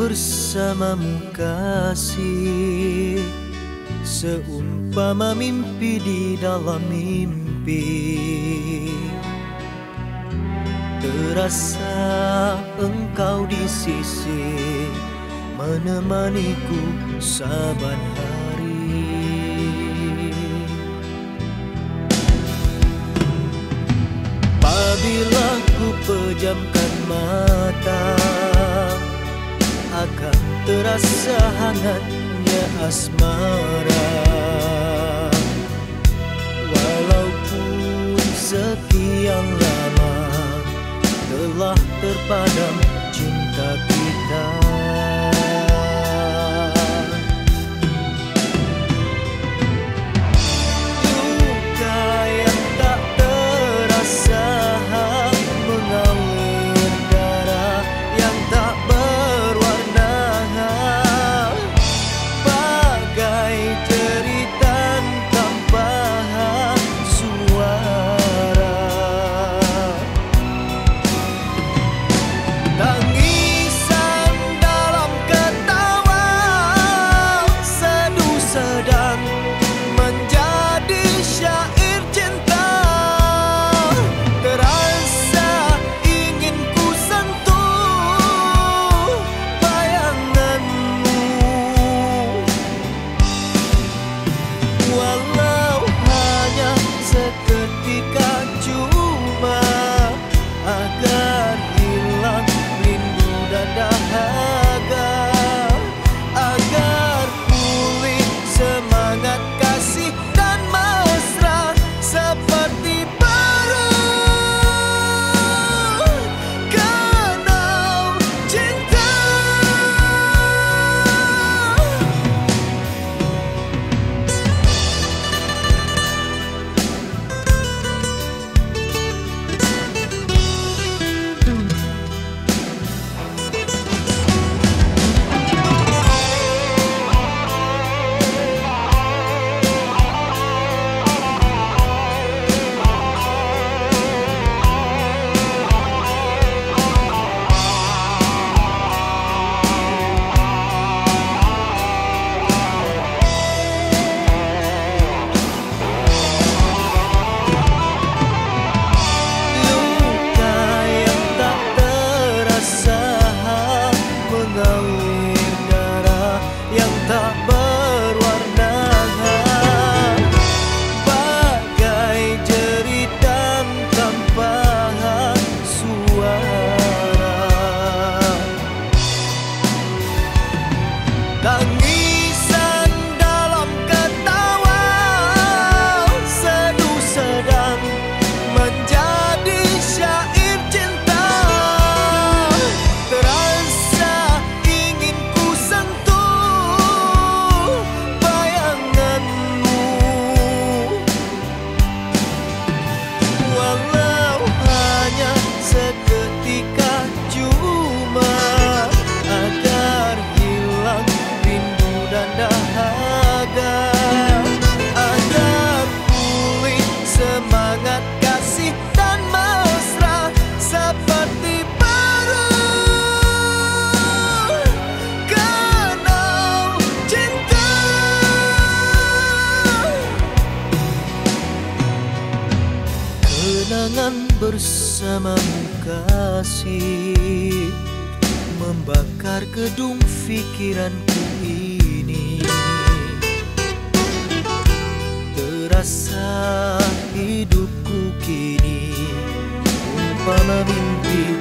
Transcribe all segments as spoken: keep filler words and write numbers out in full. bersamamu kasih, seumpama mimpi di dalam mimpi. Terasa engkau di sisi, menemaniku saban hari. Apabila ku pejamkan mata, akan terasa hangatnya asmara. Walaupun sekian lama telah terpadam cinta kita, luka yang tak terasa mengalir, darah yang tak berwarna, bagai cerita tanpa suara. Tangisan dalam ketawa, seduh sedang menjadi syair. Tangisan dalam ketawa, seduh sedang menjadi syair cinta. Terasa ingin ku sentuh bayanganmu, walau hanya seketika cuma agar hilang dan dahaga, agar pulih semangat kasih dan mesra seperti baru kenal cinta. Kenangan bersamamu kasih, membakar gedung pikiranku ini. Terasa hidupku kini umpama mimpi.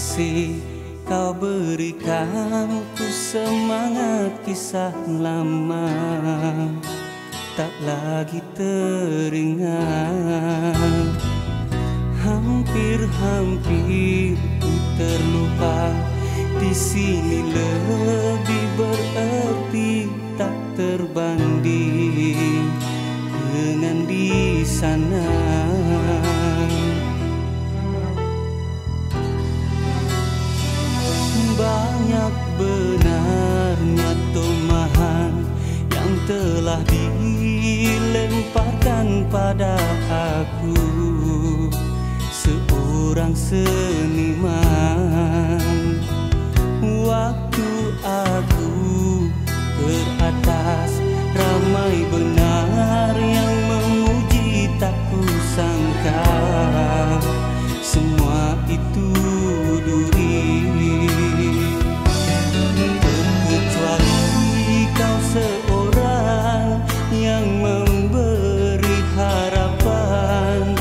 kasih kau berikan untuk semangat kisah lama tak lagi teringat. Hampir-hampir ku terlupa, di sini lebih berarti tak terbanding dengan di sana. Banyak benarnya tomahan yang telah dilemparkan pada aku, seorang seniman. Waktu aku ke atas, ramai benar yang memuji, tak kusangka semua itu duri. Kecuali kau seorang yang memberi harapan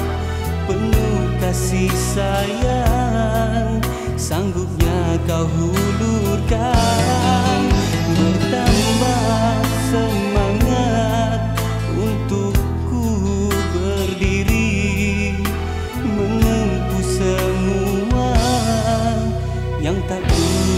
penuh kasih sayang, sanggupnya kau hulurkan. Bertambah semangat untukku berdiri, menempuh semua yang tak penyayang.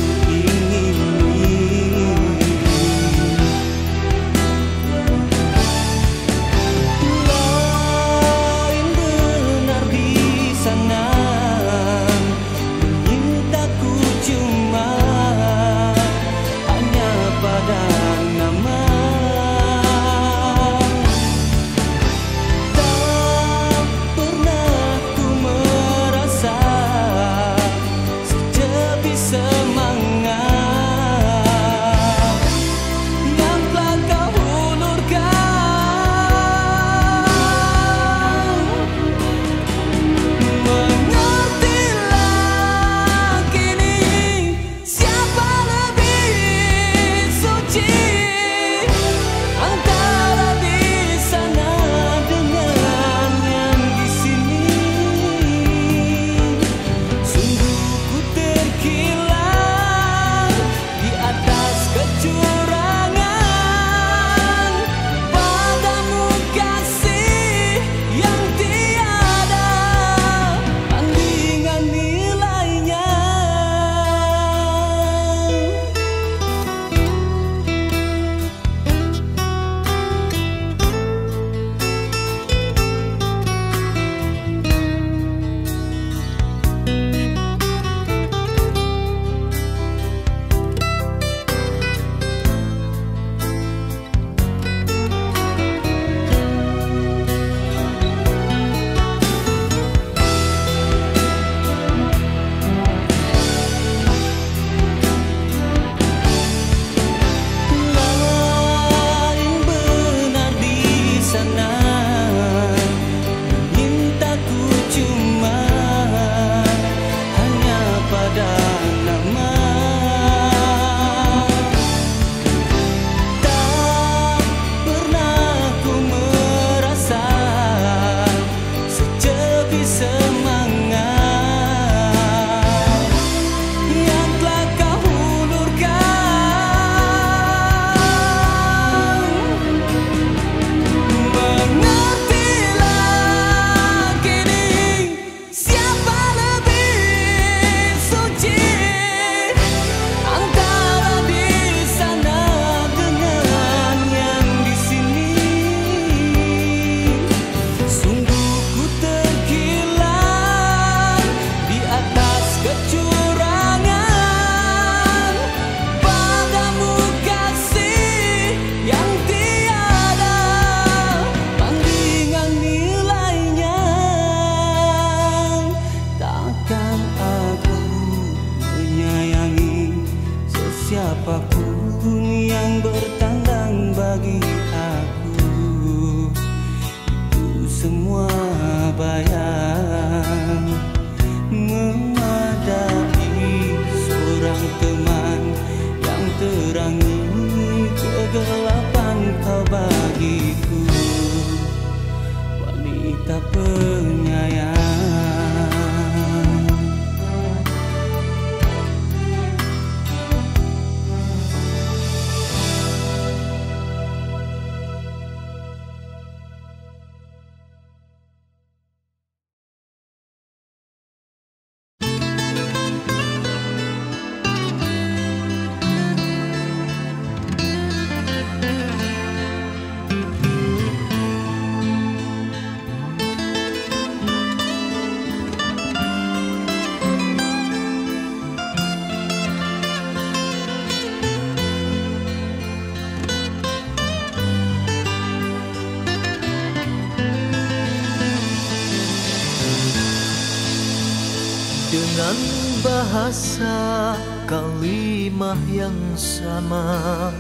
bahasa kalimah yang sama,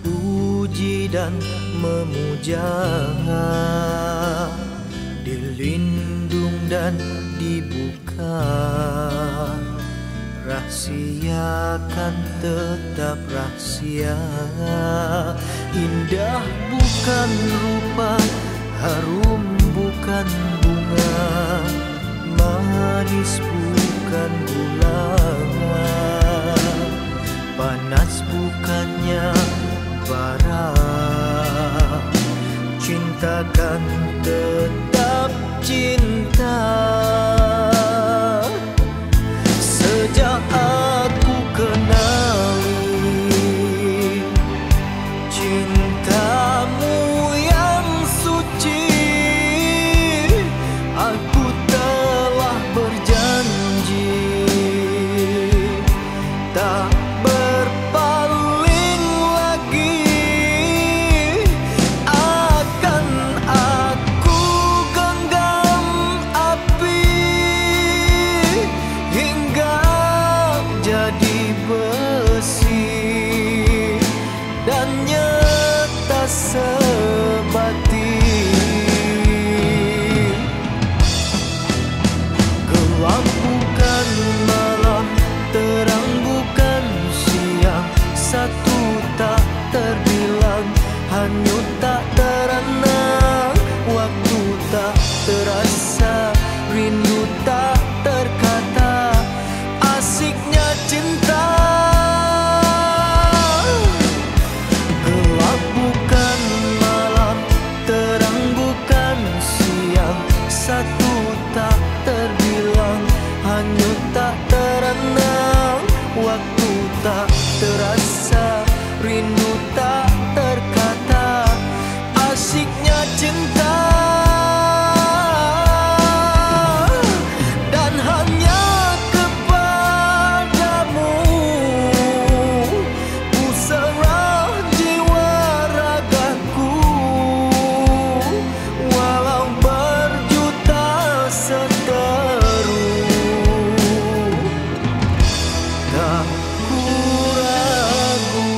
puji dan memuja, dilindung dan dibuka, rahasiakan tetap rahasia. Indah bukan rupa, harum bukan bunga, manis bukan gula, panas bukannya bara. Cintakan tetap cinta. Sejak aku kenali cintamu yang suci, aku telah berjanji tak berpaling lagi. Akan aku genggam api hingga jadi besi dan nyata sebati. Gelap bukan malam, terang bukan siang, satu tak terbilang, hanyut tak terana. Waktu tak terasa, rindu tak terkata, asiknya cinta. Gelap bukan malam, terang bukan siang, satu tak terbilang, hanyut tak terenang. Waktu tak terasa, rindu tak terkata, asiknya cinta. Dan hanya kepadamu ku serah jiwa ragaku, walau berjuta seteru tak ku ragu.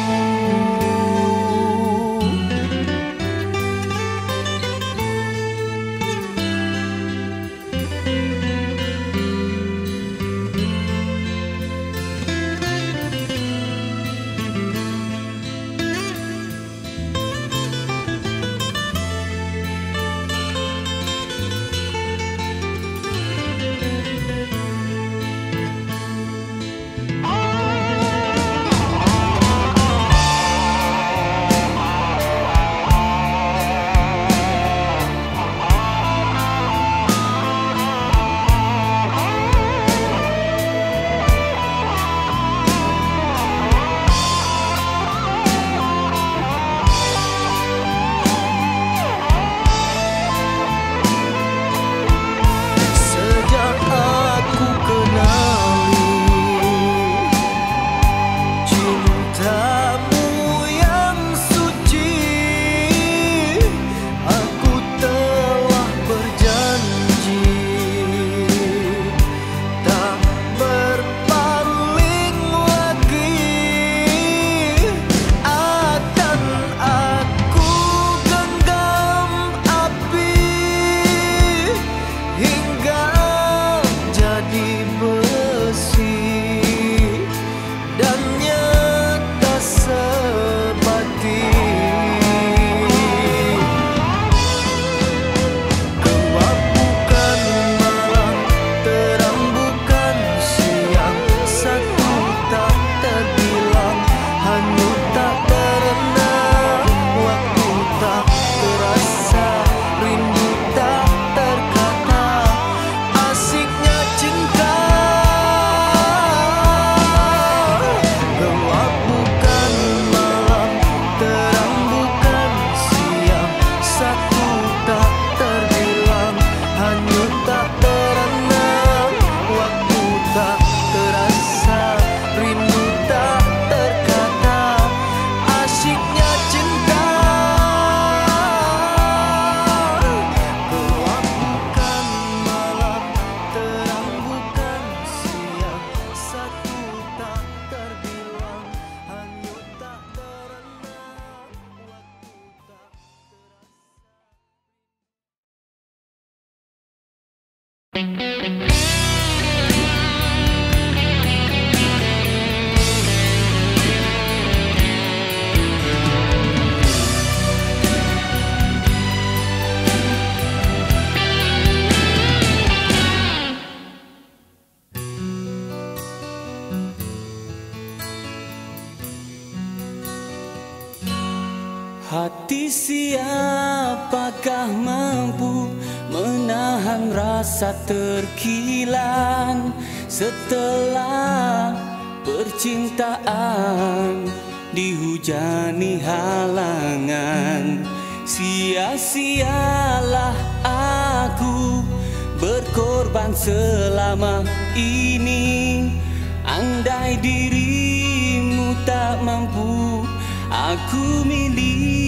Hati siapakah mampu menahan rasa terkilan setelah percintaan dihujani halangan? Sia-sialah aku berkorban selama ini. Andai dirimu tak mampu, aku miliki.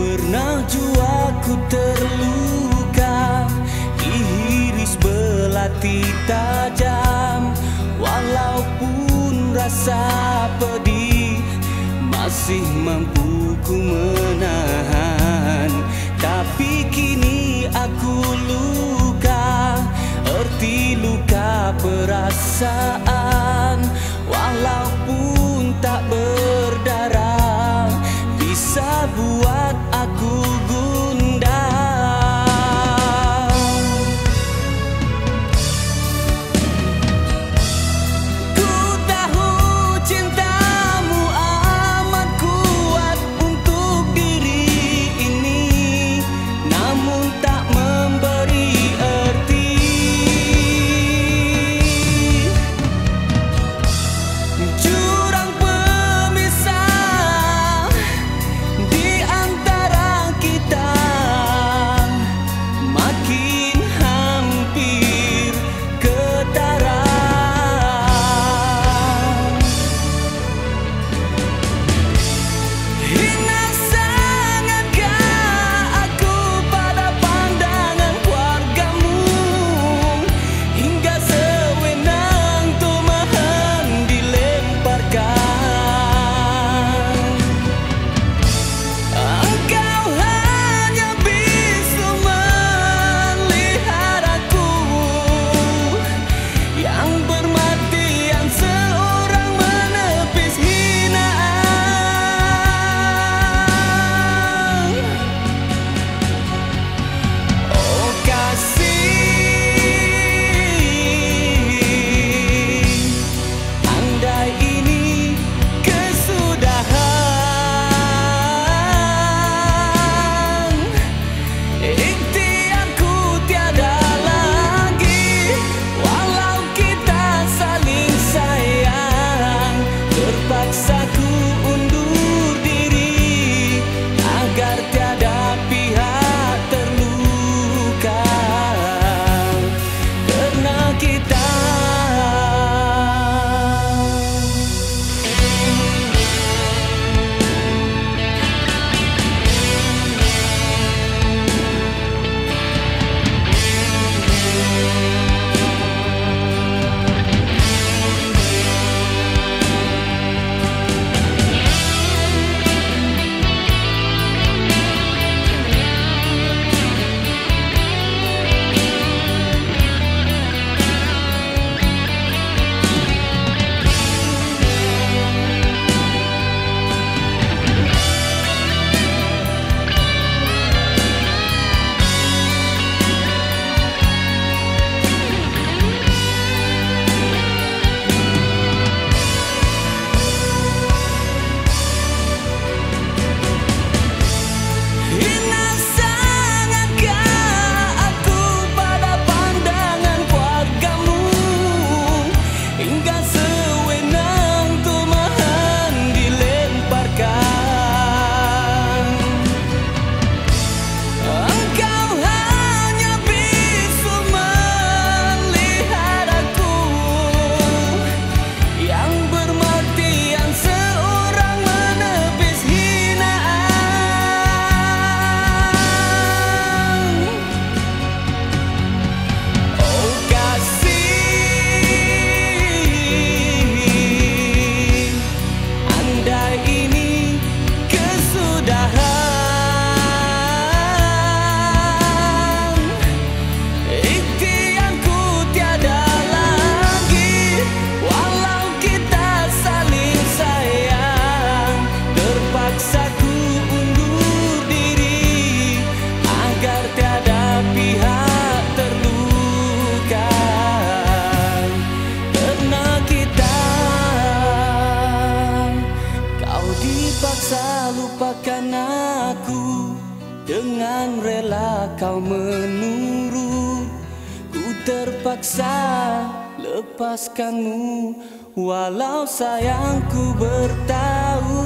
Pernah jua ku terluka, diiris belati tajam. Walaupun rasa pedih, masih mampu ku menahan. Tapi kini aku luka, erti luka perasaan. Walaupun tak berdarah, bisa buat aku gundang. Ku tahu cintamu amat kuat untuk diri ini, namun tak memberi erti. dengan rela kau menurut, ku terpaksa lepaskanmu, walau sayangku bertahu.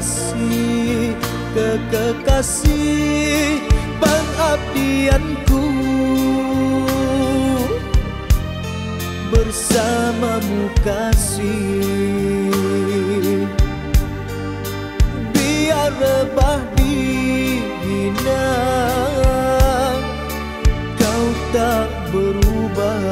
kekasih, kekekasih pengabdianku, bersamamu kasih. Biar rebah dibina, kau tak berubah. Bye.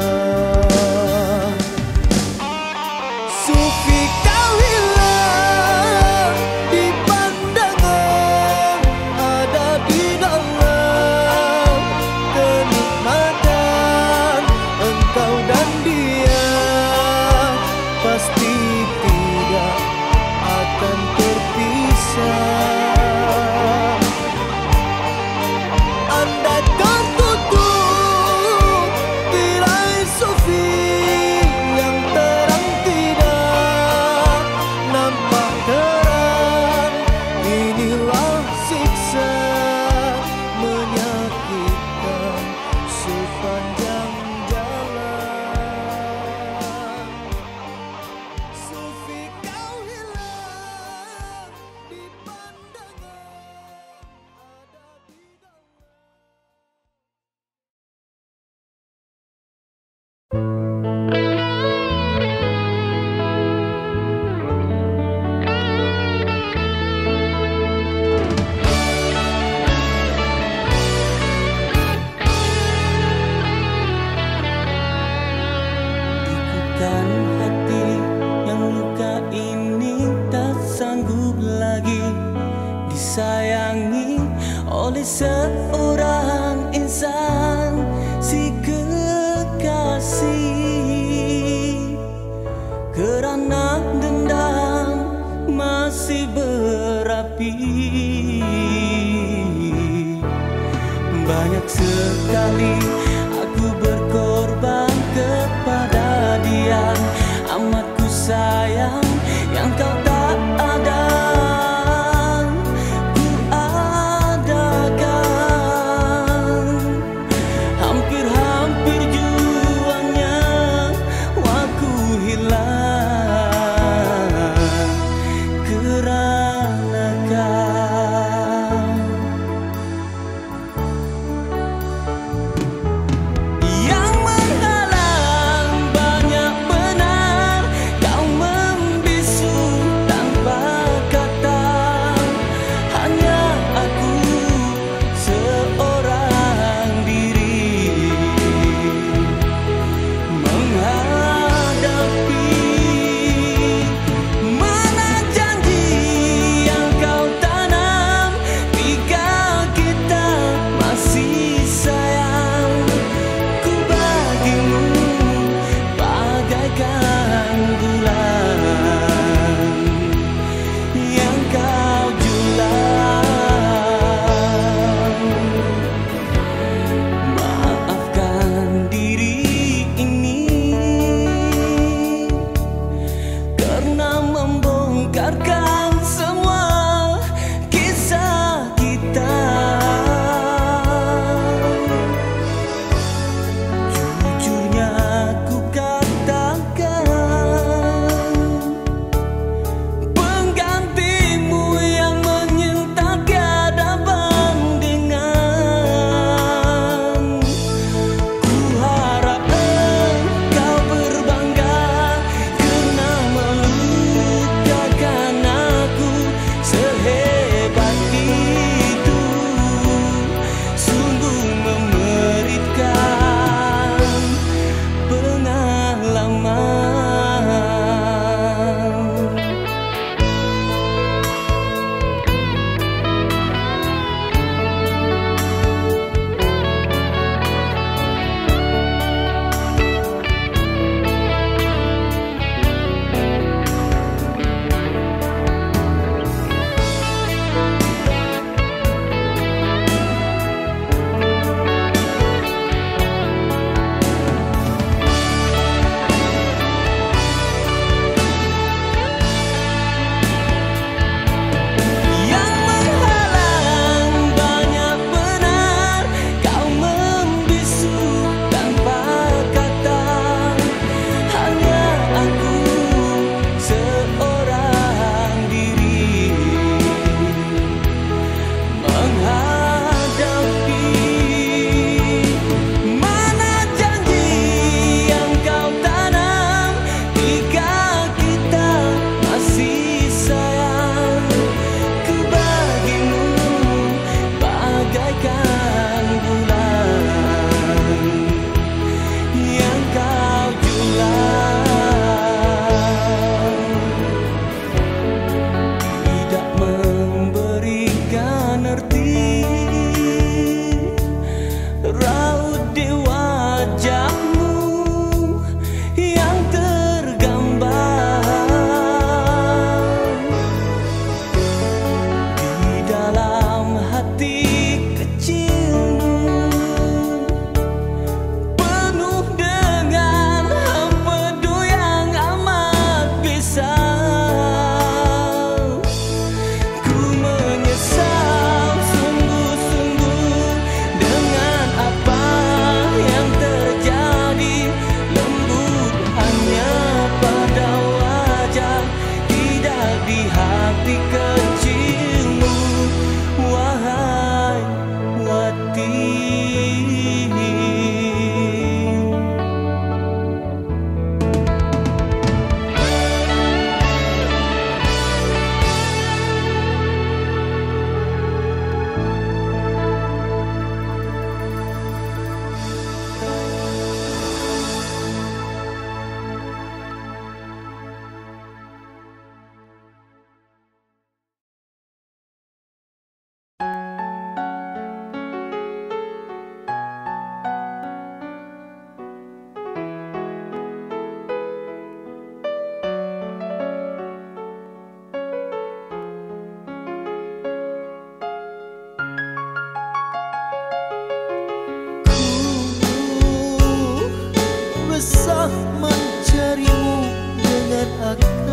Yeah.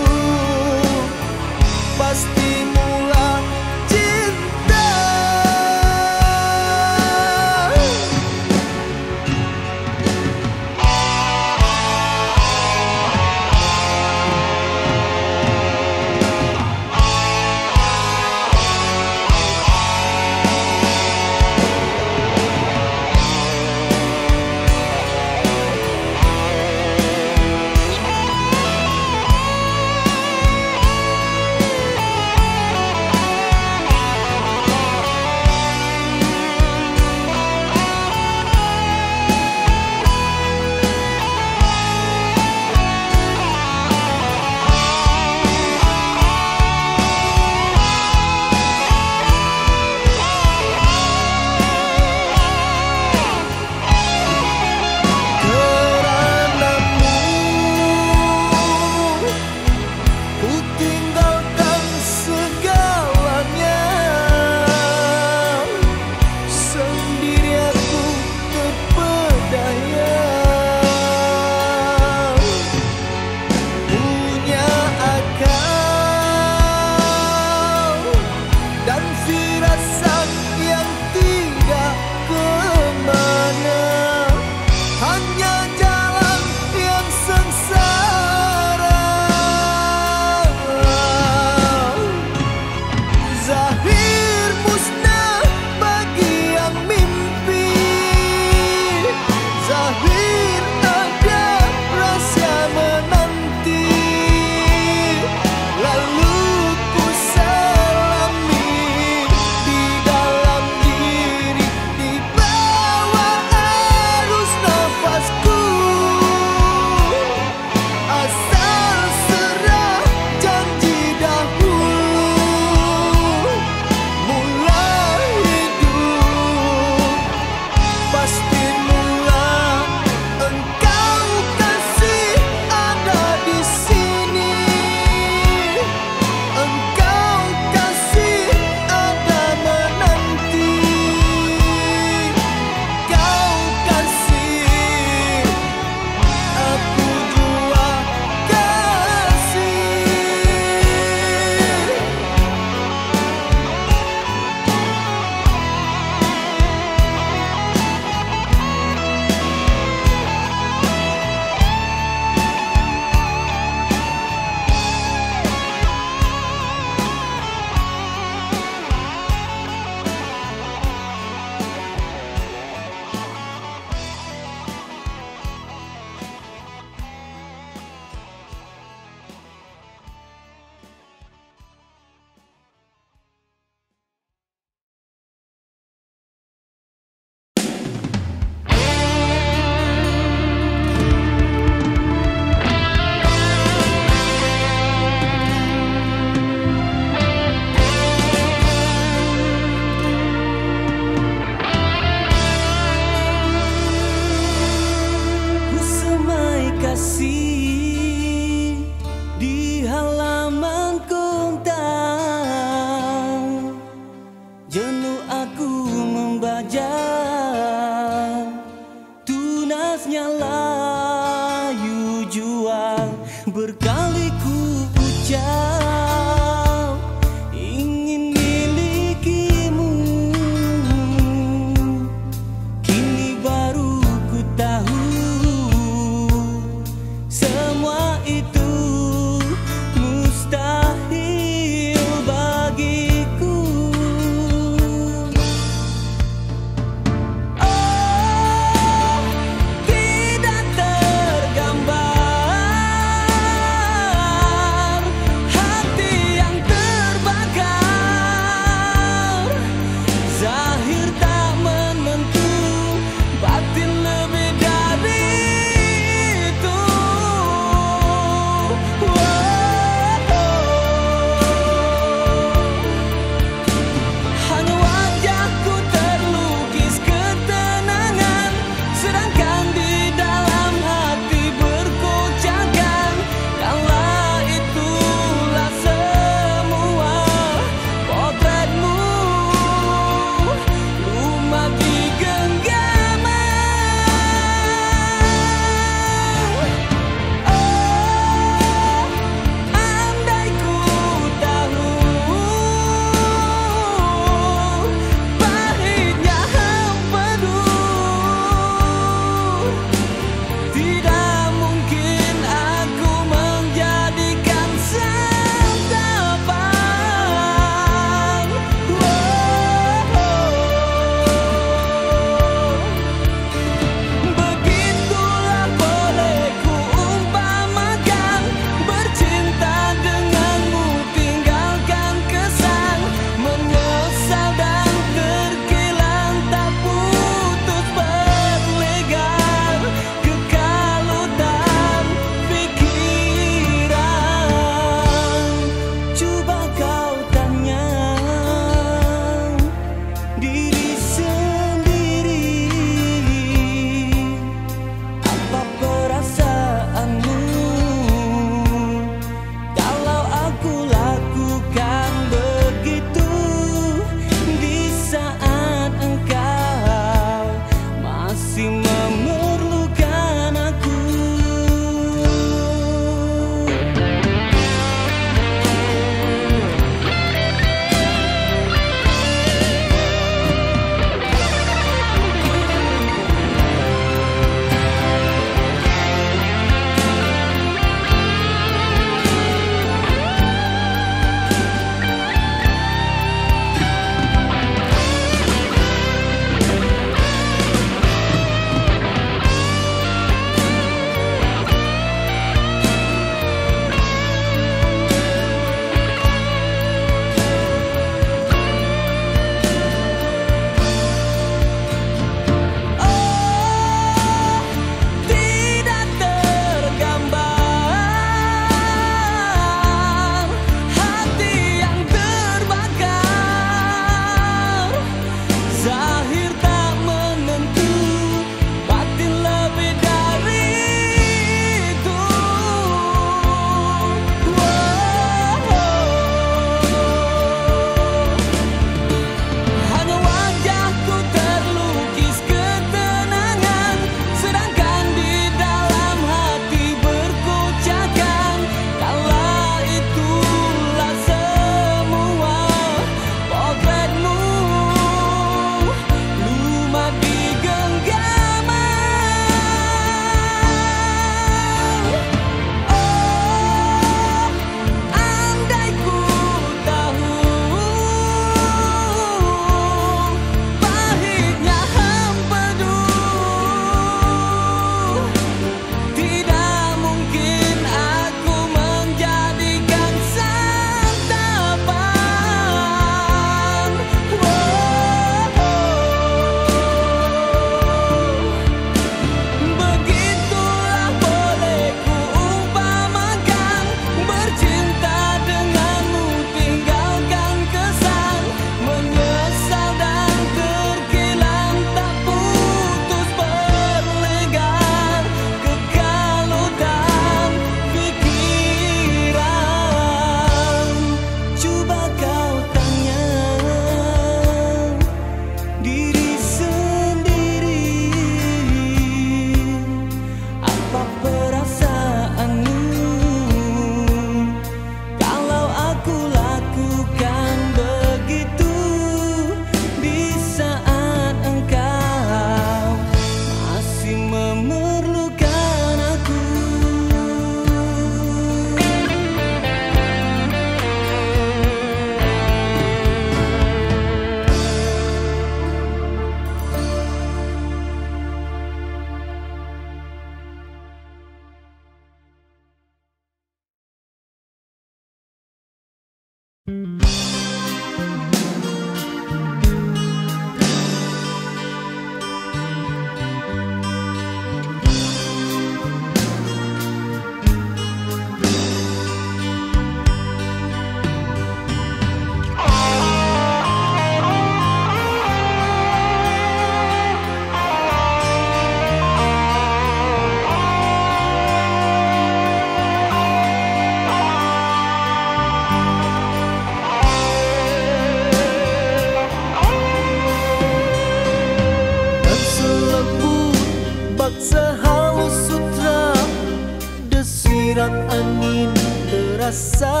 Kirat angin terasa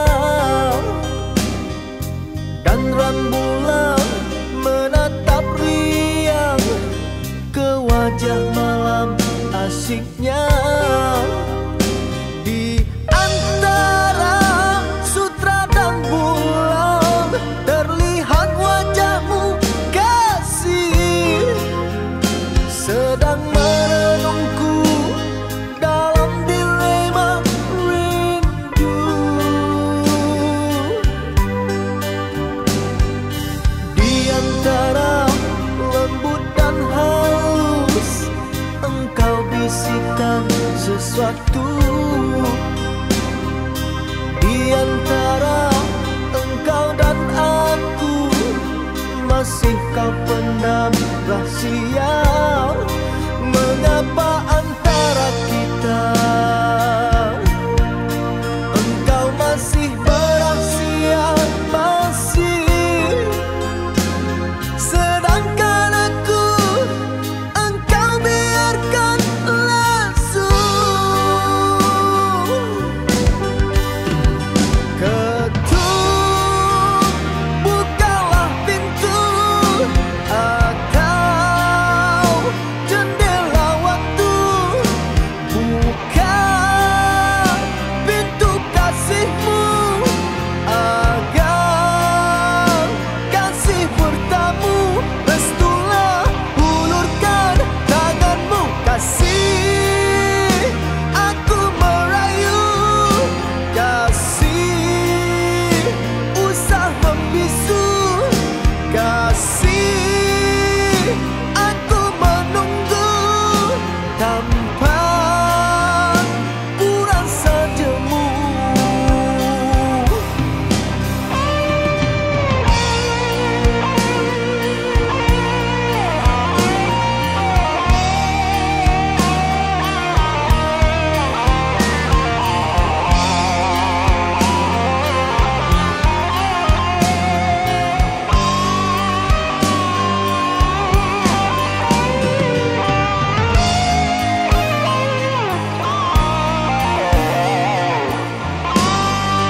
dan rembulan menatap riang ke wajah malam asyiknya. Di antara sutra dan bulan terlihat wajahmu kasih, sedang merenungku dalam dilema rindu. Di antara lembut dan halus engkau bisikan sesuatu, di antara engkau dan aku masih kau pendam rahasia. Mengapa antara kita engkau masih berasia, masih, sedangkan aku engkau biarkan lesu. Ketuk, bukalah pintu atau jendela waktu, buka pintu kasihmu agar kasih bertamu. Restulah, ulurkan tanganmu kasih, aku merayu kasih, usah membisu kasih, aku menunggu tanpa kurang sajemu. Ketuk,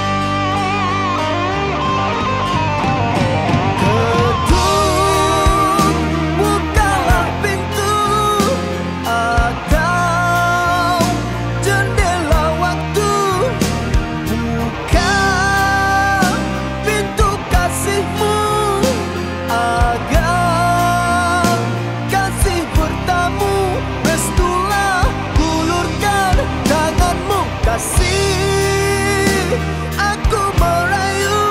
bukalah pintu atau jendela waktu, buka pintu kasihmu agar kasih bertamu. Restulah, ulurkan tanganmu kasih, aku merayu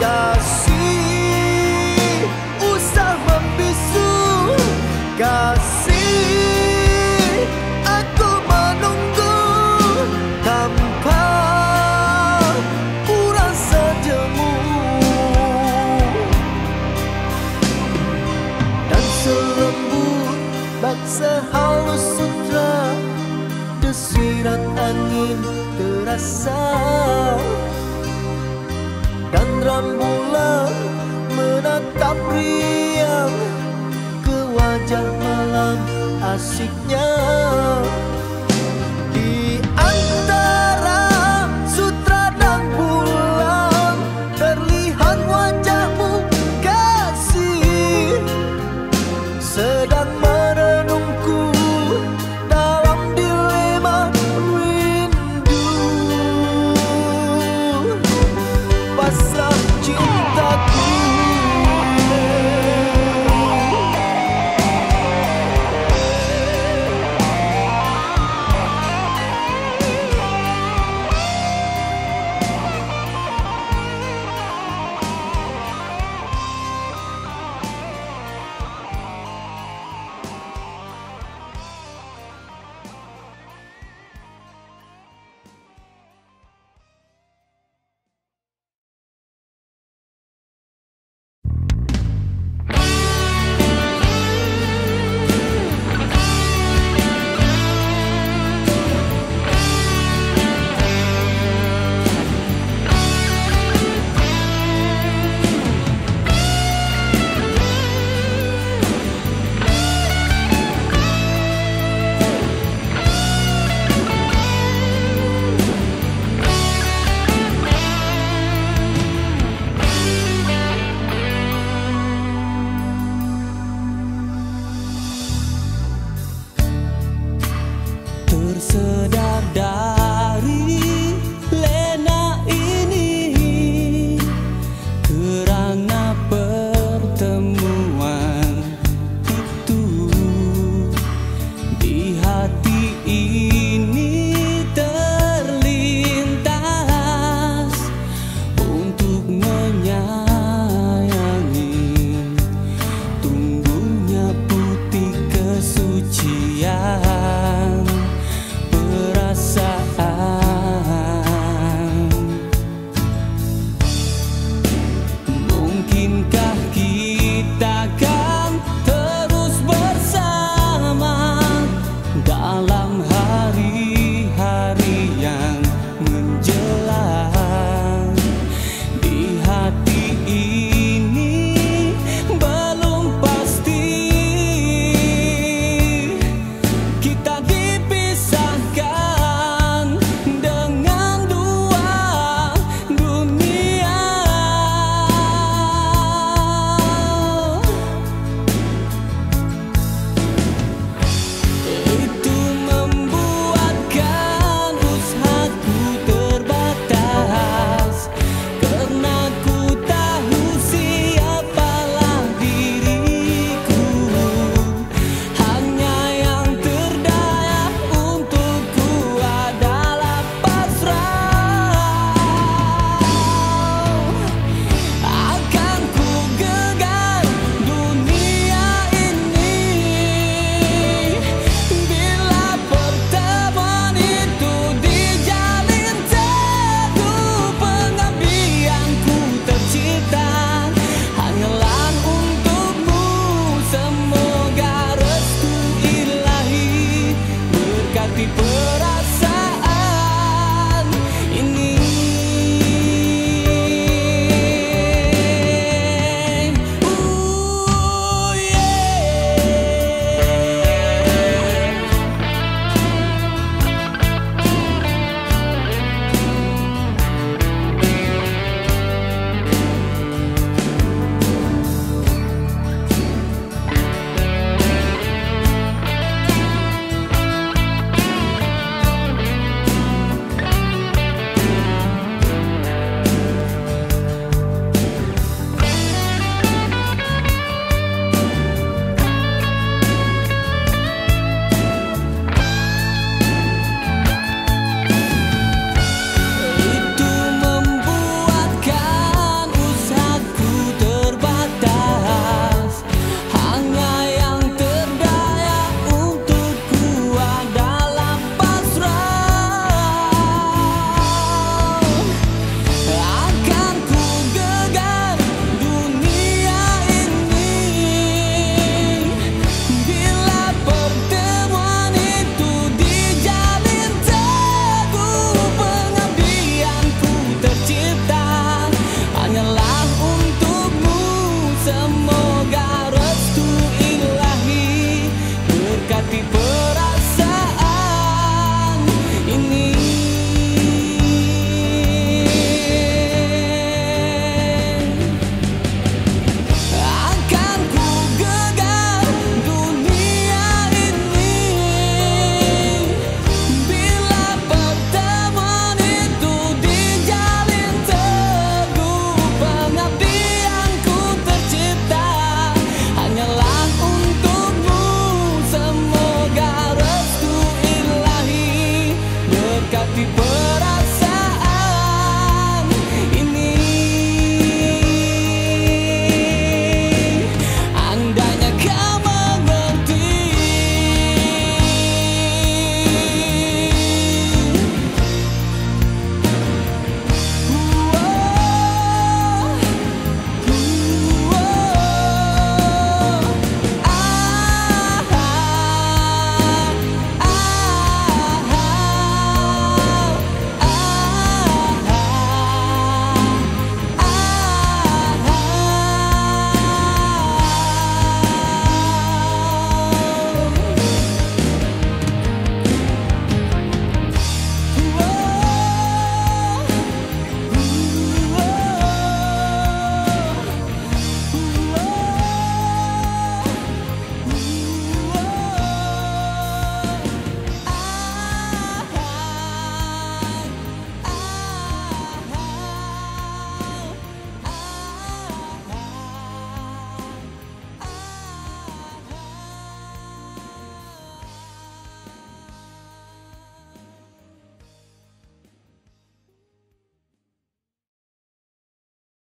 kasih, usah membisu kasih, aku menunggu tanpa kurang sajemu. Dan selembut baksa halus sutra, desirat angin terasa dan rembulan menatap riang ke wajah malam asyiknya. Di antara sutra dan bulan terlihat wajahmu kasih, sedang merenungku dalam dilema rindu. Pasrah cintaku, 起。